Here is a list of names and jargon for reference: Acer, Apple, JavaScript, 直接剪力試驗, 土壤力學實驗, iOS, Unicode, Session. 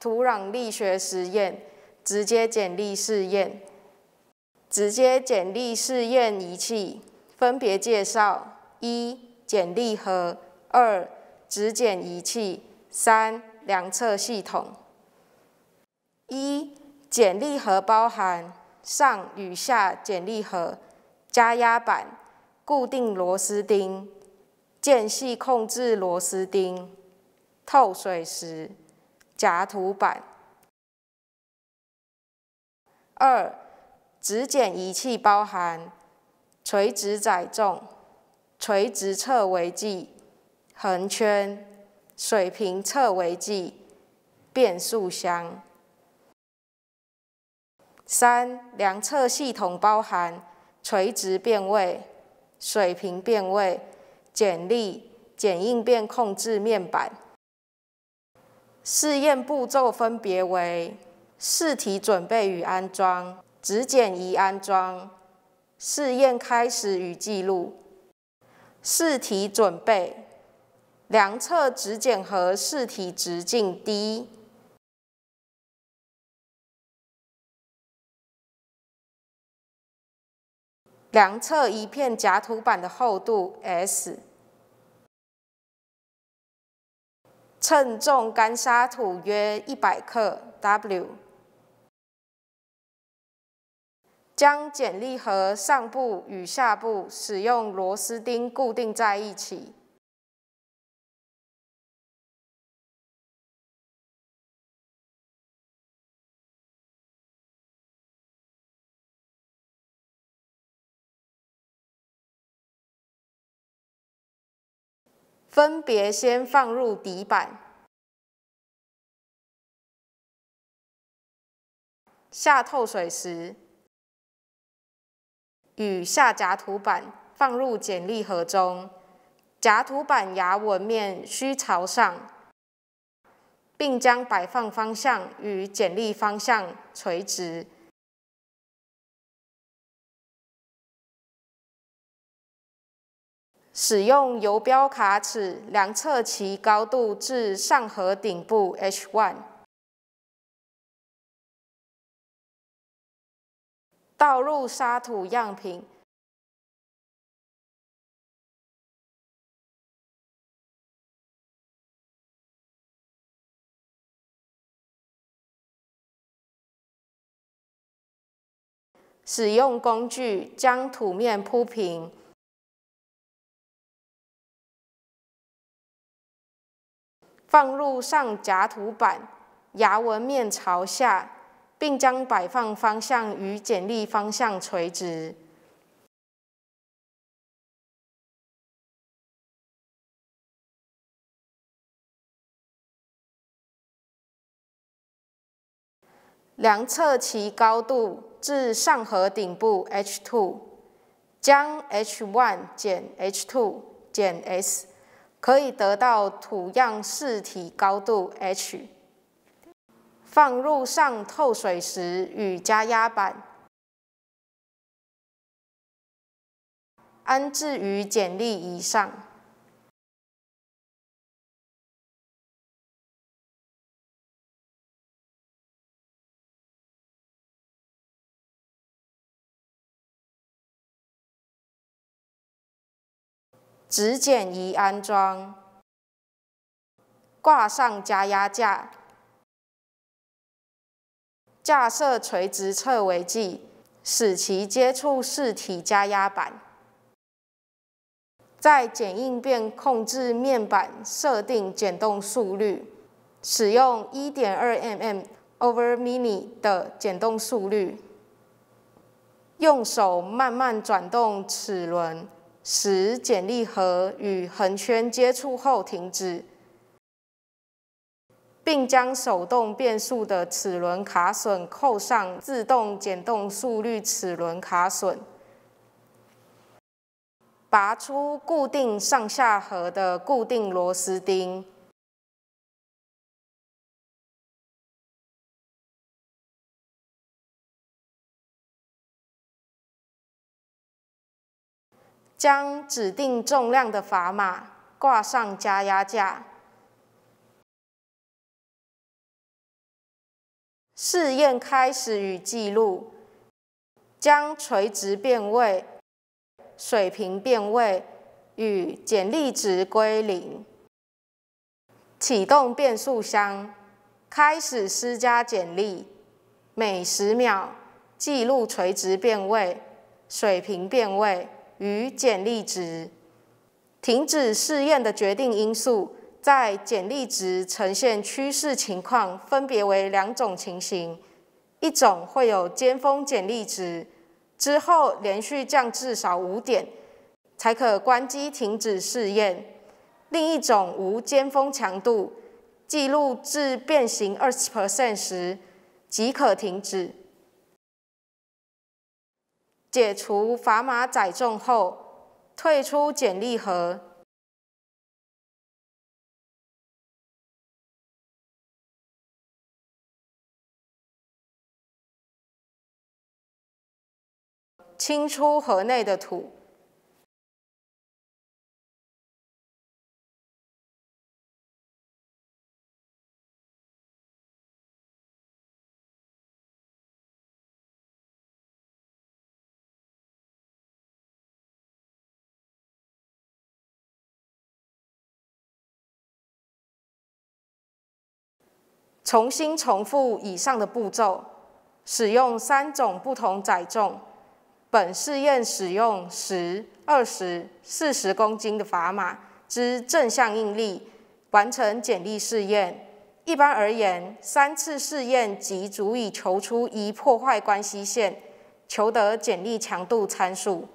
土壤力学实验、直接剪力试验、直接剪力试验仪器，分别介绍：一、剪力盒；二、直剪仪器；三、量测系统。一、剪力盒包含上与下剪力盒、加压板、固定螺丝钉、间隙控制螺丝钉、透水石、夹土板。二、直剪仪器包含垂直载重、垂直测微计、横圈、水平测微计、变速箱。三、量测系统包含垂直变位、水平变位、剪力、剪应变控制面板。试验步骤分别为试题准备与安装、直剪仪安装、试验开始与记录。试题准备：量测直剪盒试题直径 d， 量测一片夹土板的厚度 s， 称重干沙土约100克 W， 将剪力盒上部与下部使用螺丝钉固定在一起。分别先放入底板，下透水石与下夹土板放入剪力盒中，夹土板牙纹面需朝上，并将摆放方向与剪力方向垂直。使用游标卡尺量测其高度至上盒顶部 H1， 倒入沙土样品，使用工具将土面铺平。放入上夹土板，牙纹面朝下，并将摆放方向与剪力方向垂直。量测其高度至上核顶部 H2， 将 H1 减 H2 减 S。可以得到土样试题高度 h， 放入上透水石与加压板，安置于剪力仪上，直剪仪安装，挂上加压架，架设垂直测微计，使其接触试题加压板。在剪应变控制面板设定剪动速率，使用 1.2 mm/min 的剪动速率，用手慢慢转动齿轮。使剪力盒与横圈接触后停止，并将手动变速的齿轮卡榫扣上自动剪动速率齿轮卡榫，拔出固定上下盒的固定螺丝钉，将指定重量的砝码挂上加压架，试验开始与记录，将垂直变位、水平变位与简历值归零。启动变数箱，开始施加简历，每10秒记录垂直变位、水平变位与简历值。 停止试验的决定因素，在简历值呈现趋势情况，分别为2种情形：一种会有尖峰简历值，之后连续降至少5点，才可关机停止试验；另一种无尖峰强度，记录至变形20% 时即可停止。解除砝码载重后， 退出简历盒，清出盒内的土，重新重复以上的步骤，使用3种不同载重。本试验使用10、20、40公斤的砝码之正向应力完成简历试验。一般而言，3次试验即足以求出一破坏关系线，求得简历强度参数。